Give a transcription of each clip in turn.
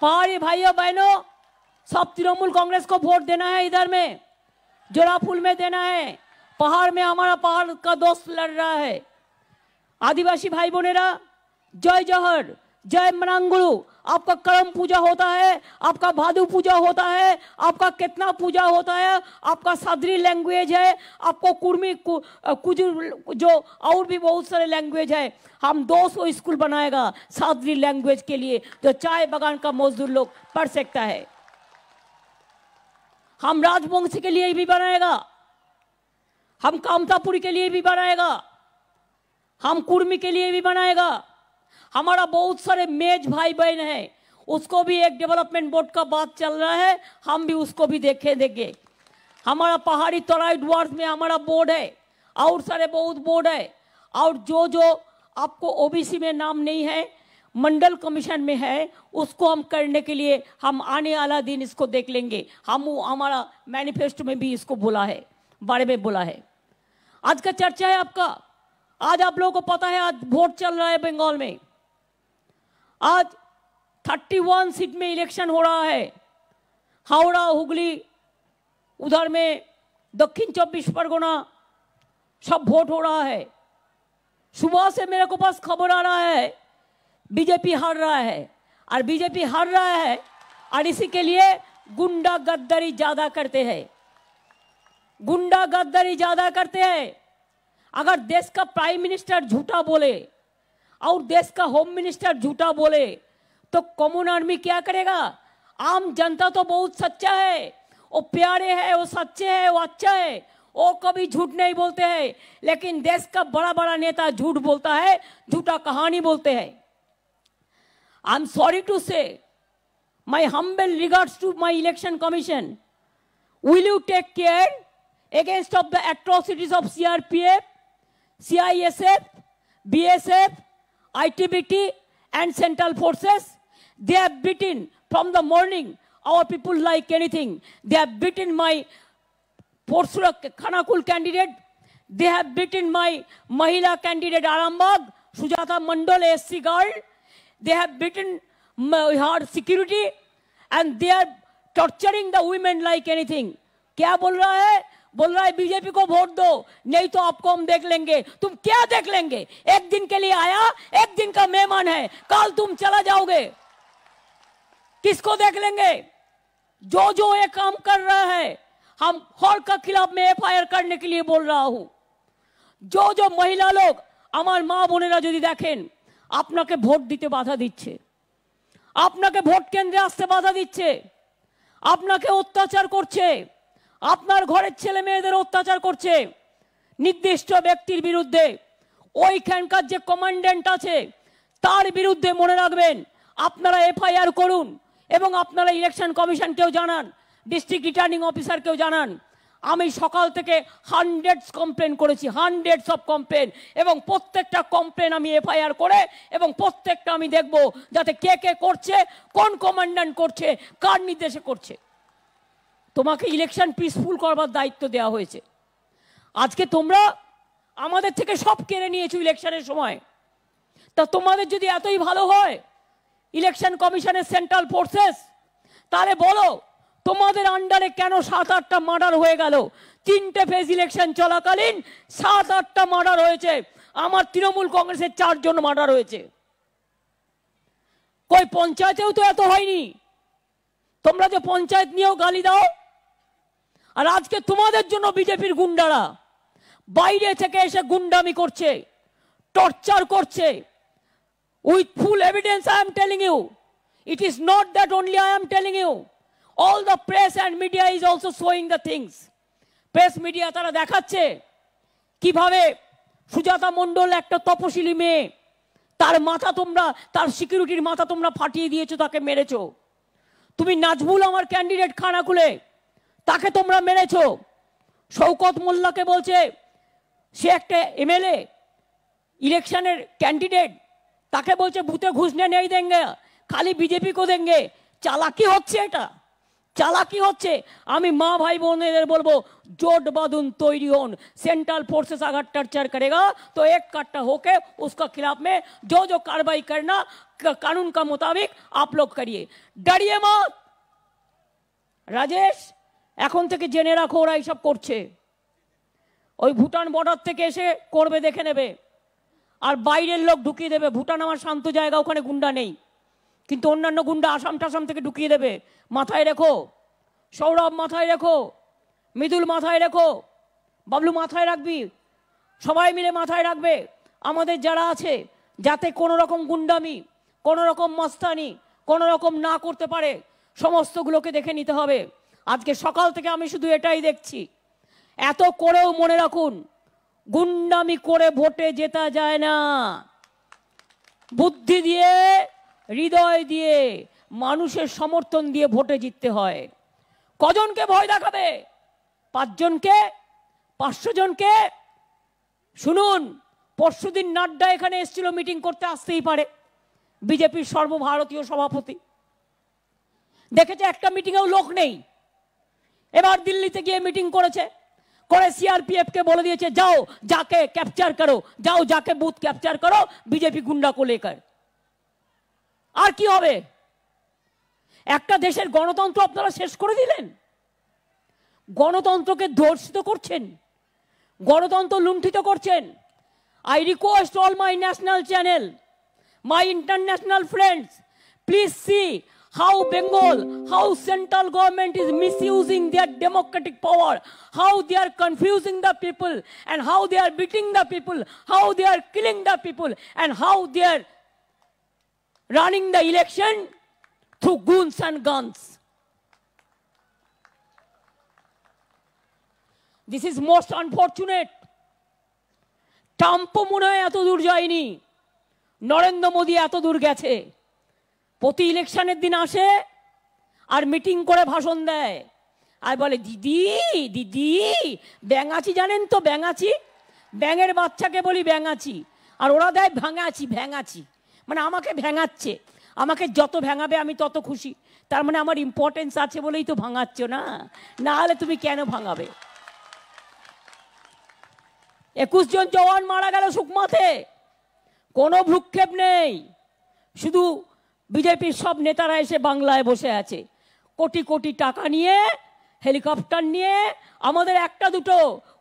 पहाड़ी भाइयों बहनों, सब तृणमूल कांग्रेस को वोट देना है। इधर में जोराफुल में देना है। पहाड़ में हमारा पहाड़ का दोस्त लड़ रहा है। आदिवासी भाई बहनेरा, जय जहर, जय मनांगुरु। आपका करम पूजा होता है, आपका भादु पूजा होता है, आपका कितना पूजा होता है, आपका सादरी लैंग्वेज है, आपको कुर्मी कुजुर जो और भी बहुत सारे लैंग्वेज है। हम 200 स्कूल बनाएगा सादरी लैंग्वेज के लिए, जो चाय बागान का मजदूर लोग पढ़ सकता है। हम राजवंशी के लिए भी बनाएगा, हम कामतापुरी के लिए भी बनाएगा, हम कुर्मी के लिए भी बनाएगा। हमारा बहुत सारे मेज भाई बहन है, उसको भी एक डेवलपमेंट बोर्ड का बात चल रहा है, हम भी उसको भी देखेंगे। हमारा पहाड़ी तराई डुआर्स में हमारा बोर्ड है और सारे बहुत बोर्ड है। और जो जो आपको ओबीसी में नाम नहीं है, मंडल कमीशन में है, उसको हम करने के लिए हम आने वाला दिन इसको देख लेंगे। हम हमारा मैनिफेस्टो में भी इसको बोला है, बारे में बोला है। आज का चर्चा है आपका। आज आप लोगों को पता है आज वोट चल रहा है बंगाल में। आज 31 सीट में इलेक्शन हो रहा है। हावड़ा, हुगली, उधर में दक्षिण 24 परगना सब वोट हो रहा है। सुबह से मेरे को पास खबर आ रहा है बीजेपी हार रहा है, और बीजेपी हार रहा है और इसी के लिए गुंडा गद्दारी ज्यादा करते हैं, गुंडा गद्दारी ज्यादा करते हैं। अगर देश का प्राइम मिनिस्टर झूठा बोले और देश का होम मिनिस्टर झूठा बोले तो कॉमन आर्मी क्या करेगा? आम जनता तो बहुत सच्चा है, वो प्यारे है, वो सच्चे है, वो अच्छा है, वो कभी झूठ नहीं बोलते हैं। लेकिन देश का बड़ा बड़ा नेता झूठ बोलता है, झूठा कहानी बोलते हैं। I am sorry to say, my humble regards to my election commission, will you take care against of the atrocities of CRPF, CISF, BSF, ITBT and Central Forces? They have beaten from the morning our people like anything. They have beaten my Porsurakkanakul candidate. They have beaten my Mahila candidate Arambag Sujatha Mandal SC girl. They have beaten her security and they are torturing the women like anything. क्या बोल रहा है BJP को vote दो, नहीं तो आपको हम देख लेंगे। तुम क्या देख लेंगे? एक दिन के लिए आया, एक दिन का मेहमान है, कल तुम चला जाओगे। किसको देख लेंगे? जो जो ये काम कर रहा है, हम हॉल के खिलाफ में FIR करने के लिए बोल रहा हूं। जो जो महिला लोग हमार माँ बोनेरा जो देखें আপনাকে ভোট দিতে বাধা দিচ্ছে, আপনাকে ভোট কেন্দ্রে আসতে বাধা দিচ্ছে, আপনাকে অত্যাচার করছে, আপনার ঘরের ছেলে মেয়েদের অত্যাচার করছে নির্দিষ্ট ব্যক্তির বিরুদ্ধে, ওইখানকার যে কমান্ড্যান্ট আছে তার বিরুদ্ধে মনে রাখবেন আপনারা FIR করুন এবং আপনারা ইলেকশন কমিশনকেও জানান, ডিস্ট্রিক্ট রিটার্নিং অফিসারকেও জানান। আমি সকাল থেকে হান্ড্রেডস কমপ্লেন করেছি, হান্ড্রেডস অফ কমপ্লেন, এবং প্রত্যেকটা কমপ্লেন আমি FIR করে এবং প্রত্যেকটা আমি দেখব যাতে কে কে করছে, কোন কমান্ড্যান্ট করছে, কার নির্দেশে করছে। তোমাকে ইলেকশন পিসফুল করবার দায়িত্ব দেওয়া হয়েছে। আজকে তোমরা আমাদের থেকে সব কেড়ে নিয়েছো ইলেকশনের সময়। তা তোমাদের যদি এতই ভালো হয় ইলেকশন কমিশনের সেন্ট্রাল ফোর্সেস, তাহলে বলো তোমাদের আন্ডারে কেন 7-8টা মার্ডার হয়ে গেল? 3টে ফেজ ইলেকশন চলাকালীন 7-8টা মার্ডার হয়েছে। আমার তৃণমূল কংগ্রেসের 4 জন মার্ডার হয়েছে। কই পঞ্চায়েতেও তো এত হয়নি। তোমরা যে পঞ্চায়েত নিয়েও গালি দাও, আর আজকে তোমাদের জন্য বিজেপির গুন্ডারা বাইরে থেকে এসে গুন্ডামি করছে, টর্চার করছে with full evidence. I am telling you, it is not that only. I am telling you, all the press and media is also showing the things. Press media তারা দেখাচ্ছে কিভাবে সুজাতা মণ্ডল একটা তপশিলি মেয়ে, তার মাথা তোমরা, তার সিকিউরিটির মাথা তোমরা ফাটিয়ে দিয়েছো, তাকে মেরেছো। তুমি নাজমুল আমার ক্যান্ডিডেট খানাকুলে, তাকে তোমরা মেরেছো। শওকত মোল্লাকে বলছে সে একটা MLA ইলেকশনের ক্যান্ডিডেট, তাকে বলছে ভূতে ঘুষনে নেই দেঙ্গে, খালি বিজেপি কো দেঙ্গে। চালাকি হচ্ছে এটা। चालाकी होच्छे आमी माँ भाई बोनेदेर बोलबो जोट बांधुन तैरी होन। सेंट्रल फोर्सेस अगर टर्चर करेगा तो एक कट्टा होके उसका खिलाफ में जो जो कार्रवाई करना कानून का मुताबिक आप लोग करिए, डरिए मत। राजेश एखन थेके जेने राखो ओरा एसब करछे, ओई भूटान बॉर्डर थेके एसे करबे देखे नेबे और बाइरेर लोक ढुकिए देबे। भूटान आमार शांत जायगा, ओखाने गुंडा नेई किन्तु अन्यान्य गुंडा आसाम टासाम थेके ढुकिए देबे। माथाय रेखो सौरभ, माथाय रेखो मृदुल, माथाय रेखो बाबलू, माथाय राखबि, सबाई मिले माथाय राखबे आमादेर जारा आछे, जाते कोनो रकम गुंडामी कोनो रकम मस्तानी कोनो रकम ना करते पारे समस्तগুলোকে देखे নিতে হবে। আজকে সকাল থেকে আমি শুধু এটাই দেখছি। এত করেও মনে রাখুন, গুন্ডামি করে ভোটে জেতা যায় না, বুদ্ধি দিয়ে হৃদয় দিয়ে মানুষের সমর্থন দিয়ে ভোটে জিততে হয়। কজনকে ভয় দেখাবে? ৫ জনকে, ৫০০ জনকে? শুনুন, পরশুদিন নাড্ডা এখানে এসেছিল মিটিং করতে, আসতেই পারে বিজেপির সর্বভারতীয় সভাপতি। দেখেছে একটা মিটিংয়েও লোক নেই, এবার দিল্লিতে গিয়ে মিটিং করেছে, করে সিআরপিএফ কে বলে দিয়েছে যাও যাকে ক্যাপচার করো, যাও যাকে বুথ ক্যাপচার করো বিজেপি গুন্ডা কো লেকার। আর কি হবে? একটা দেশের গণতন্ত্র আপনারা শেষ করে দিলেন, গণতন্ত্রকে ধর্ষিত করছেন, গণতন্ত্র লুণ্ঠিত করছেন। I request all my national channel, my international friends, please see how Bengal, how central government is misusing their democratic power, how they are confusing the people and how they are beating the people, how they are killing the people and how they are running the election through goons and guns. This is most unfortunate. Trump মনে হয় এত দূর যায়নি, নরেন্দ্র মোদি এত দূর গেছে। প্রতি ইলেকশনের দিন আসে আর মিটিং করে ভাষণ দেয় আর বলে দিদি দিদি ব্যাঙাচি, জানেন তো ব্যাঙাচি, ব্যাঙের বাচ্চাকে বলি ব্যাঙাচি, আর ওরা দেয় ভাঙাচি। ভ্যাঙাচি মানে আমাকে ভ্যাঙাচ্ছে, আমাকে যত ভ্যাঙাবে আমি তত খুশি, তার মানে আমার ইম্পর্টেন্স আছে বলেই তো ভাঙাচ্ছ, না না হলে তুমি কেন ভাঙাবে? 21 জন জওয়ান মারা গেল সুকমাতে, কোনো ভ্রুক্ষেপ নেই, শুধু বিজেপির সব নেতারা এসে বাংলায় বসে আছে কোটি কোটি টাকা নিয়ে, হেলিকপ্টার নিয়ে। আমাদের একটা দুটো,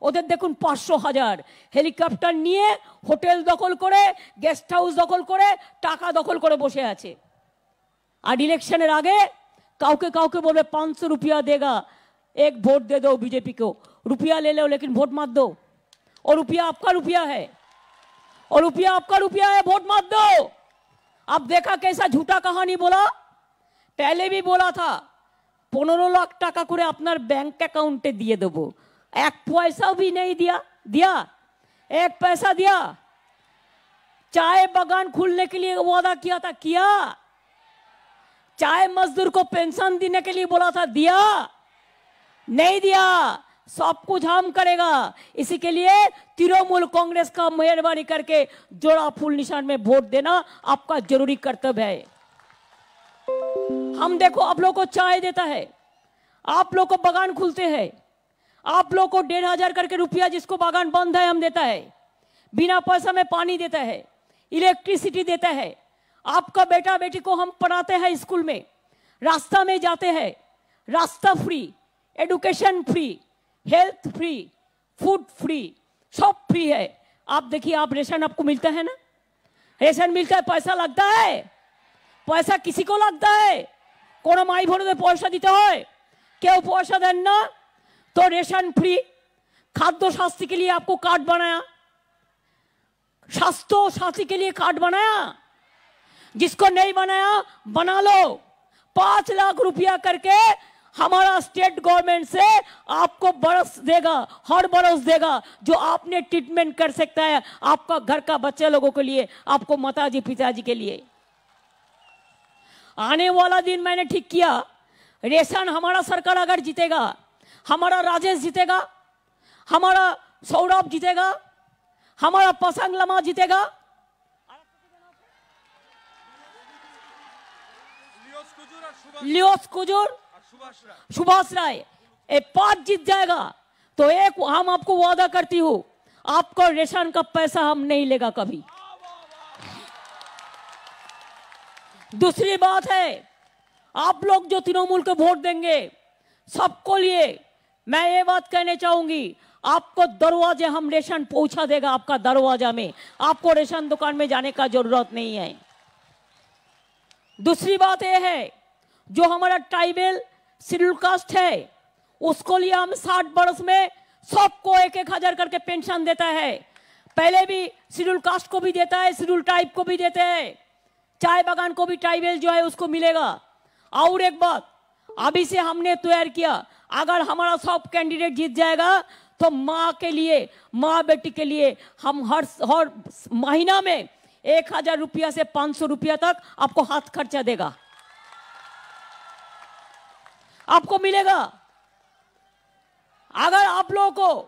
ওদের দেখুন ৫০০ হাজার। হেলিকপ্টার নিয়ে হোটেল দখল করে, গেস্ট হাউস দখল করে, টাকা দখল করে বসে আছে। আর ইলেকশনের আগে কাউকে কাউকে বলবে ৫০০ রুপিয়া দেগা এক ভোট দে দো বিজেপি কো, রুপিয়া লে লো লেকিন ভোট मत दो, ও রুপিয়া आपका रुपया है, ও রুপিয়া आपका रुपया है, ভোট मत दो। अब देखा कैसा झूठा कहानी बोला, पहले भी बोला था ১৫ লাখ টাকা করে আপনার ব্যাংক অ্যাকাউন্টে দিয়ে দেবো, এক পয়সাও भी नहीं दिया, दिया एक पैसा दिया। चाय बागान खुलने के लिए वादा किया था, किया। चाय मजदूर को पेंशन देने के लिए बोला था, दिया नहीं, दिया। सब कुछ हम करेगा, इसी के लिए तृणमूल कांग्रेस का मेहरबानी करके जोड़ा फूल निशान में वोट देना आपका जरूरी कर्तव्य है। हम देखो आप लोग को चाय देता है, आप लोग को बागान खुलते हैं, आप लोग को ১,৫০০ करके रुपया जिसको बागान बंद है हम देता है, बिना पैसा में पानी देता है, इलेक्ट्रिसिटी देता है, आपका बेटा बेटी को हम पढ़ाते हैं स्कूल में, रास्ता में जाते हैं, रास्ता free, education free, health free, food free, सब फ्री है। आप देखिए, आप रेशन आपको मिलता है ना, रेशन मिलता है, पैसा लगता है, पैसा किसी को लगता है, कोनो माई भोने पैसा दीते हैं, क्यों पैसा दें ना तो रेशन फ्री। खाद्य स्वास्थ्य के लिए आपको कार्ड बनाया, स्वास्थ्य साथी के लिए कार्ड बनाया, जिसको नहीं बनाया बना लो। ৫ लाख रुपया करके हमारा स्टेट गवर्नमेंट से आपको बरस देगा, हर बरस देगा, जो आपने ट्रीटमेंट कर सकता है आपका घर का बच्चे लोगों के लिए, आपको माताजी पिताजी के लिए। आने वाला दिन मैंने ठीक किया, रेशन हमारा सरकार अगर जीतेगा, हमारा राजेश जीतेगा, हमारा सौरभ जीतेगा, हमारा पसंग लमा जीतेगा, लियोस कुजूर, सुभाष राय, ये 5 जीत जाएगा तो एक हम आपको वादा करती हूँ, आपको रेशन का पैसा हम नहीं लेगा कभी। दूसरी बात है, आप लोग जो तृणमूल को वोट देंगे सबको लिए मैं ये बात कहने चाहूंगी, आपको दरवाजे हम रेशन पहुंचा देगा, आपका दरवाजा में, आपको रेशन दुकान में जाने का जरूरत नहीं है। दूसरी बात यह है, जो हमारा ट्राइबल शेड्यूल कास्ट है उसको लिए हम 60 वर्ष में सबको 1,000 करके पेंशन देता है। पहले भी शेड्यूल कास्ट को भी देता है, शेड्यूल ट्राइब को भी देते हैं, चाय बागान को भी ट्राइबल जो है उसको मिलेगा। और एक बात अभी से हमने तैयार किया, अगर हमारा सब कैंडिडेट जीत जाएगा तो माँ के लिए, माँ बेटी के लिए हम हर महीना में 1,000 रुपया से 500 रुपया तक आपको हाथ खर्चा देगा, आपको मिलेगा। अगर आप लोगों को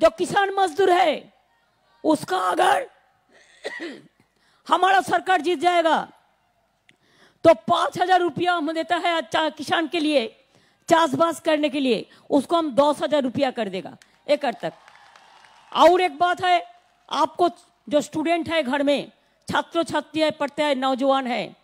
जो किसान मजदूर है उसका अगर हमारा सरकार जीत जाएगा तो 5,000 रुपया हम देता है किसान के लिए चाषबास करने के लिए, उसको हम 10,000 रुपया कर देगा 1 एकड़ तक। और एक बात है, आपको जो स्टूडेंट है घर में छात्र छात्री है पढ़ते हैं नौजवान है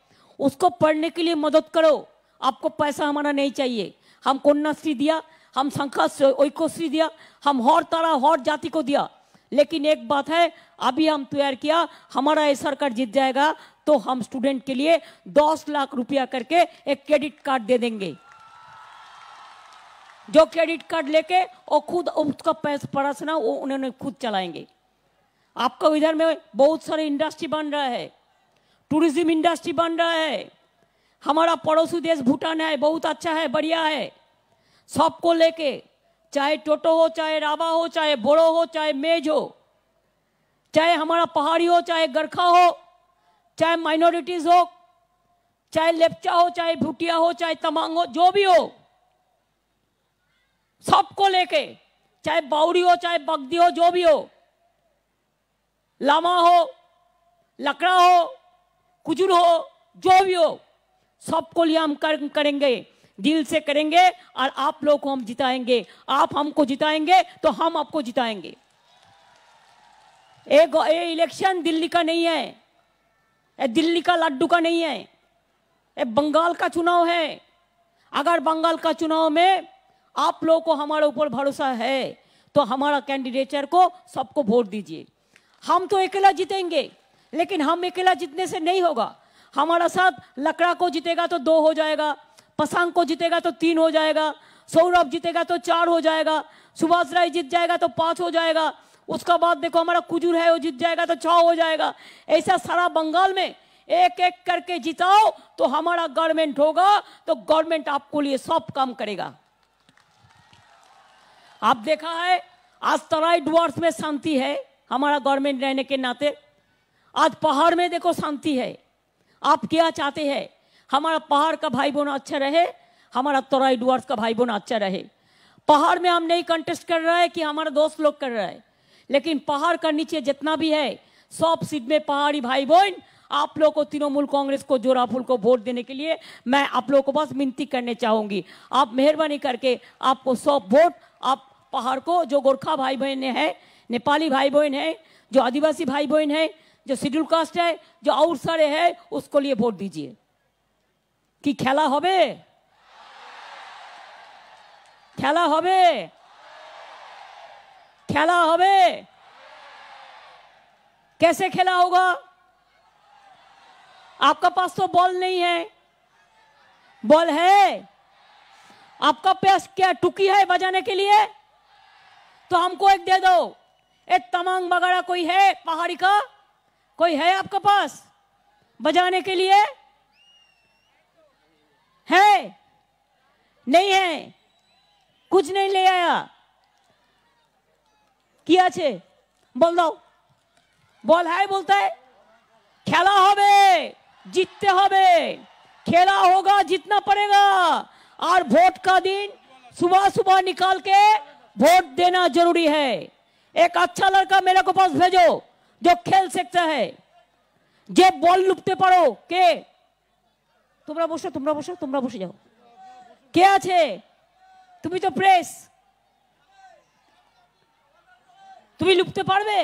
उसको पढ़ने के लिए मदद करो, आपको पैसा हमारा नहीं चाहिए। हम कन्याश्री दिया, हम संख्या ऐक्यश्री दिया, हम हर तरह हर जाति को दिया, लेकिन एक बात है अभी हम तैयार किया, हमारा ये सरकार जीत जाएगा तो हम स्टूडेंट के लिए 10 लाख रुपया करके एक क्रेडिट कार्ड दे देंगे, जो क्रेडिट कार्ड लेके और खुद उसका पढ़ाना वो उन्होंने खुद चलाएंगे। आपका इधर में बहुत सारे इंडस्ट्री बन रहा है, टूरिज्म इंडस्ट्री बन रहा है, हमारा पड़ोसी देश भूटान है, बहुत अच्छा है, बढ़िया है। सबको लेके, चाहे टोटो हो, चाहे राबा हो, चाहे बोड़ो हो, चाहे मेज हो, चाहे हमारा पहाड़ी हो, चाहे गरखा हो, चाहे माइनॉरिटीज हो, चाहे लेप्चा हो, चाहे भूटिया हो, चाहे तमांग हो, जो भी हो, सबको लेके, चाहे बाउरी हो, चाहे बगदी हो, जो भी हो, लामा हो, लकड़ा हो, कुजुर हो, जो भी हो, सबको लिए हम करेंगे, दिल से करेंगे और आप लोग को हम जिताएंगे। आप हमको जिताएंगे तो हम आपको जिताएंगे। ये इलेक्शन दिल्ली का नहीं है, ये दिल्ली का लड्डू का नहीं है, ये बंगाल का चुनाव है। अगर बंगाल का चुनाव में आप लोगों को हमारे ऊपर भरोसा है तो हमारा कैंडिडेचर को सबको वोट दीजिए। हम तो अकेला जीतेंगे, लेकिन हम अकेला जीतने से नहीं होगा, हमारा साथ लकड़ा को जीतेगा तो 2 हो जाएगा, पसांग को जीतेगा तो 3 हो जाएगा, सौरभ जीतेगा तो 4 हो जाएगा, सुभाष राय जीत जाएगा तो 5 हो जाएगा, उसका बाद देखो हमारा कुजूर है वो जीत जाएगा तो 6 हो जाएगा। ऐसा सारा बंगाल में 1-1 करके जिताओ तो हमारा गवर्नमेंट होगा, तो गवर्नमेंट आपको लिए सब काम करेगा। आप देखा है आज तराई डुआर्स में शांति है, हमारा गवर्नमेंट रहने के नाते आज पहाड़ में देखो शांति है। आप क्या चाहते हैं? हमारा पहाड़ का भाई बहन अच्छा रहे, हमारा तराई डुआर्स का भाई बहन अच्छा रहे। पहाड़ में हम नहीं कंटेस्ट कर रहे हैं कि हमारा दोस्त लोग कर रहे हैं, लेकिन पहाड़ का नीचे जितना भी है सब सीट में पहाड़ी भाई बहन आप लोगों को तृणमूल कांग्रेस को जोराफुल को वोट देने के लिए मैं आप लोगों को बस विनती करने चाहूंगी। आप मेहरबानी करके आपको 100 वोट आप पहाड़ को, जो गोरखा भाई बहन है, नेपाली भाई बहन है, जो आदिवासी भाई बहन है, जो शेड्यूल कास्ट है, जो और सारे है, उसको लिए वोट दीजिए। कि खेला होबे, खेला होबे, खेला होबे। कैसे खेला होगा? आपका पास तो बॉल नहीं है, बॉल है आपका पास, क्या टुकी है बजाने के लिए? तो हमको एक दे दो। एक तमांग वगैरह कोई है पहाड़ी का, कोई है आपके पास बजाने के लिए? है नहीं? है कुछ नहीं ले आया। किया छे बोल दो, बॉल है बोलता है। खेला होबे, जीतते होबे, खेला होगा, जीतना पड़ेगा। और वोट का दिन सुबह सुबह निकाल के वोट देना जरूरी है। एक अच्छा लड़का मेरे को पास भेजो जो खेल सकता है, जो बॉल लुपते पड़ो के तुम्हारा बसे जाओ क्या आछे तुमी तो प्रेस तुमी लुपते पारबे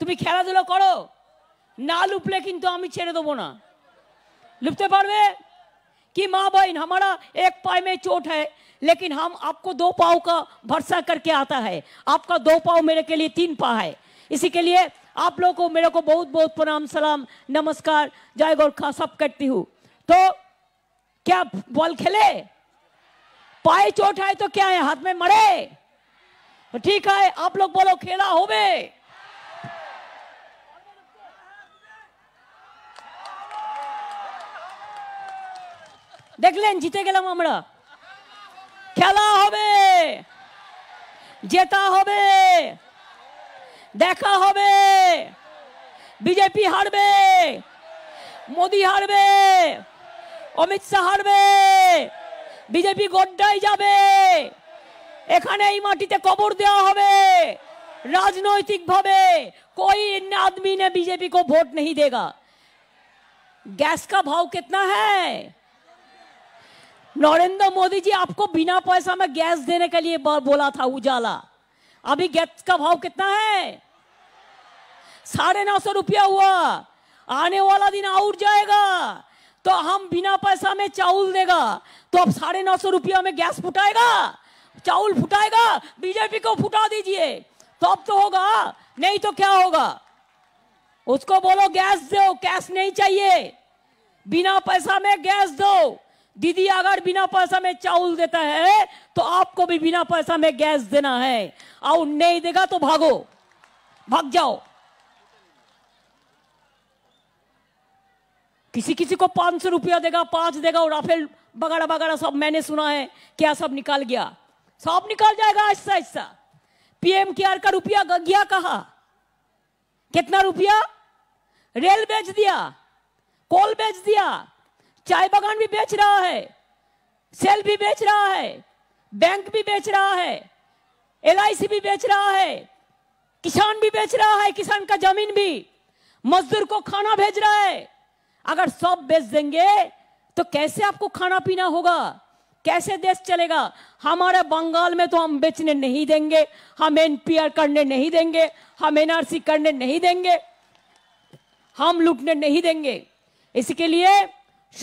तुमी खेलाधुला करो ना लुपले किन्तु आमी छेड़े देबो ना लुपते पारबे कि माँ बहन हमारा एक पाय में चोट है लेकिन हम आपको दो पाँव का भरसा करके आता है आपका दो पाँव मेरे के लिए तीन पाँव है इसी के लिए आप लोगों को मेरे को बहुत बहुत प्रणाम सलाम नमस्कार जय गोरखा सब करती हूँ। तो क्या बॉल खेले पाए चोट है तो क्या है हाथ में मरे ठीक है आप लोग बोलो खेला होबे देखलें जीते गेलाम आमरा खेला होबे जेता होबे देखा होबे बीजेपी हारबे मोदी हारबे अमित शाह हारबे बीजेपी गोड्डाय जाबे एखाने ई माटिते कबर देওয়া होबे राजनैतिक भावे कोई आदमी ने बीजेपी को वोट नहीं देगा। गैस का भाव कितना है नरेंद्र मोदी जी आपको बिना पैसा में गैस देने के लिए बोला था उजाला अभी गैस का भाव कितना है 950 रुपया हुआ आने वाला दिन और जाएगा तो हम बिना पैसा में चावल देगा तो अब 950 रुपया में गैस फुटाएगा चावल फुटाएगा बीजेपी को फुटा दीजिए तो अब तो होगा नहीं तो क्या होगा उसको बोलो गैस दो कैश नहीं चाहिए बिना पैसा में गैस दो दीदी अगर बिना पैसा में चावल देता है तो आपको भी बिना पैसा में गैस देना है और नहीं देगा तो भागो भाग जाओ। किसी किसी को 500 रुपया देगा 5 देगा और राफेल वगैरह वगैरह सब मैंने सुना है क्या सब निकाल गया सब निकाल जाएगा ऐसा ऐसा पीएम केयर का रुपया गया कहा कितना रुपया रेल बेच दिया कोल बेच दिया चाय बागान भी बेच रहा है सेल भी बेच रहा है बैंक भी बेच रहा है LIC भी बेच रहा है किसान भी बेच रहा है किसान का जमीन भी मजदूर को खाना भेज रहा है। अगर सब बेच देंगे तो कैसे आपको खाना पीना होगा कैसे देश चलेगा। हमारे बंगाल में तो हम बेचने नहीं देंगे हम NPR करने नहीं देंगे हम NRC करने नहीं देंगे हम लूटने नहीं देंगे। इसके लिए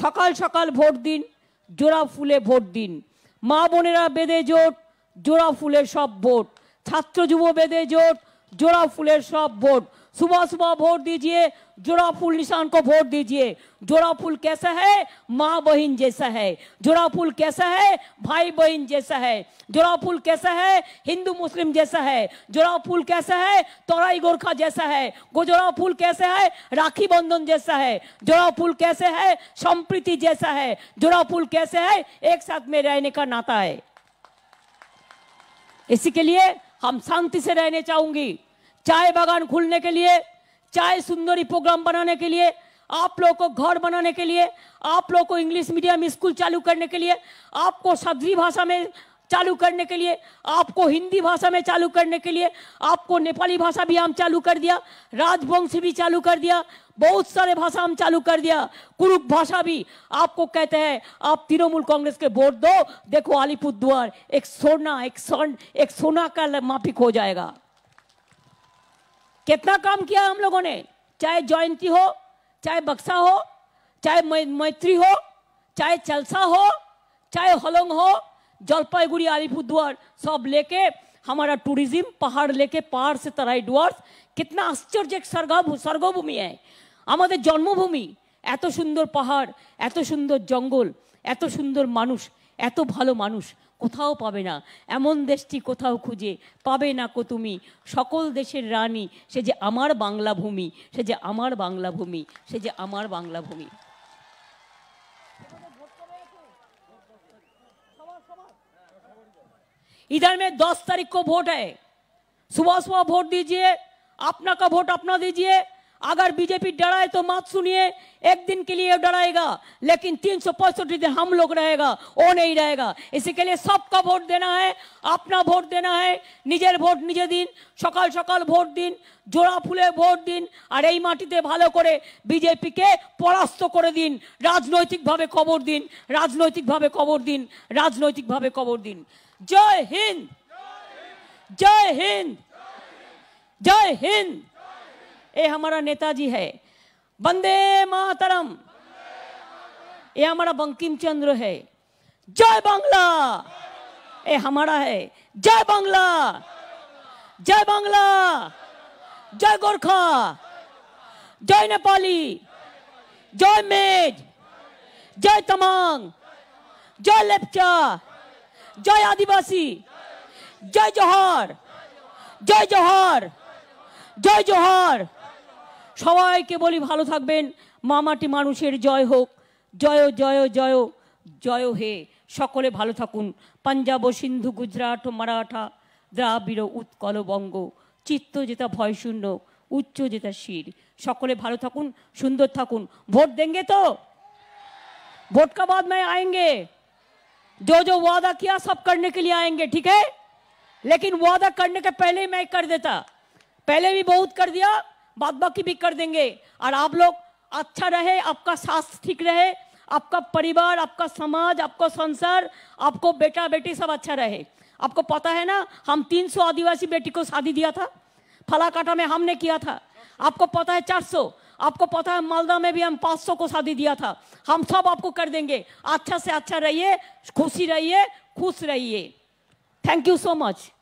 सकाल सकाल भोट दिन जोड़ा फुले भोट दिन मा बोनेरा बेदे जोट जोड़ा फुले सब भोट छात्र युवा बेदे जोट जोड़ा फुले सब भोट सुबह सुबह भोट दीजिए जोड़ा फूल निशान को वोट दीजिए। जोड़ा फूल कैसा है माँ बहन जैसा है जोड़ा फूल कैसा है भाई बहन जैसा है जोड़ा फूल कैसा है हिंदू मुस्लिम जैसा है जोड़ा फूल कैसा है तराई गोरखा जैसा है जोड़ा फूल कैसा है राखी बंधन जैसा है जोड़ा फूल कैसे है संप्रीति जैसा है जोड़ा फूल कैसे है एक साथ में रहने का नाता है। इसी के लिए हम शांति से रहने चाहूंगी चाय बागान खुलने के लिए चाय सुंदरी प्रोग्राम बनाने के लिए आप लोगों को घर बनाने के लिए आप लोगों को इंग्लिश मीडियम स्कूल चालू करने के लिए आपको सदरी भाषा में चालू करने के लिए आपको हिंदी भाषा में चालू करने के लिए आपको नेपाली भाषा भी हम चालू कर दिया राजवंशी भी चालू कर दिया बहुत सारे भाषा हम चालू कर दिया कुरुक भाषा भी। आपको कहते हैं आप तृणमूल कांग्रेस के वोट दो देखो अलीपुरद्वार एक सोना का माफिक हो जाएगा। कितना काम किया हम लोगों ने चाहे जयंती हो चाहे बक्सा हो चाहे मैत्री हो चाहे चलसा हो चाहे होलोंग हो जलपाईगुड़ी अलीपुरद्वार सब लेके हमारा टूरिज्म पहाड़ लेके पहाड़ से तराई डुआर्स कितना आश्चर्य स्वर्गभूमि है हमारे जन्मभूमि एत सुंदर पहाड़ एत सुंदर जंगल एत सुंदर मानुष एत भलो मानुष কোথাও পাবে না এমন দেশটি কোথাও খুঁজে পাবে না কো তুমি সকল দেশের রানী সে যে আমার বাংলা ভূমি সে যে আমার বাংলা ভূমি সে যে আমার বাংলা ভূমি। इधर में 10 तारीख को वोट है सुबह सुबह वोट दीजिए अपना का वोट अपना दीजिए अगर बीजेपी डराए तो मत सुनिए, एक दिन के लिए डराएगा, लेकिन 365 दिन हम लोग रहेगा, वो नहीं रहेगा। इसी के लिए सबका वोट देना है, अपना वोट देना है, निजेर वोट निजे दिन, सकाल सकाल भोट दिन, जोड़ा फुले भोट दिन, और ये माटीते भालो करे बीजेपी के परास्त करे दिन, राजनैतिक भावे खबर दिन, राजनैतिक भावे खबर दिन, राजनैतिक भावे खबर दिन। जय हिंद, जय हिंद, जय हिंद। ये हमारा नेताजी है, वंदे मातरम। ये हमारा बंकिम चंद्र है, जय बांग्ला। ये हमारा है, जय बांग्ला, जय बांग्ला, जय गोरखा, जय नेपाली, जय मेज, जय तमांग, जय लेप्चा, जय आदिवासी, जय जोहार, जय जोहार, जय जोहार। सबाई के बोली भालो थाकबेन, मामाटी मानुषेर जय होक, जय जय जय जय हे। सकले भालो थाकुन। पंजाब सिंधु गुजरात मराठा द्राविड़ उत्कल बंग चित्त जेता भय शून्य उच्च जेता शिर। सकले भालो थाकुन, सुंदर थाकुन। वोट देंगे तो वोट का बाद में आएंगे, जो जो वादा किया सब करने के लिए आएंगे, ठीक है। लेकिन वादा करने के पहले ही मैं कर देता, पहले भी बहुत कर दिया, बाद बाकी भी कर देंगे। और आप लोग अच्छा रहे, आपका स्वास्थ्य ठीक रहे, आपका परिवार, आपका समाज, आपको संसार, आपको बेटा बेटी सब अच्छा रहे। आपको पता है ना, हम 300 आदिवासी बेटी को शादी दिया था, फलाकाटा में हमने किया था, आपको पता है 400। आपको पता है मालदा में भी हम 500 को शादी दिया था। हम सब आपको कर देंगे। अच्छा से अच्छा रहिए, खुशी रहिए, खुश रहिए। Thank you so much.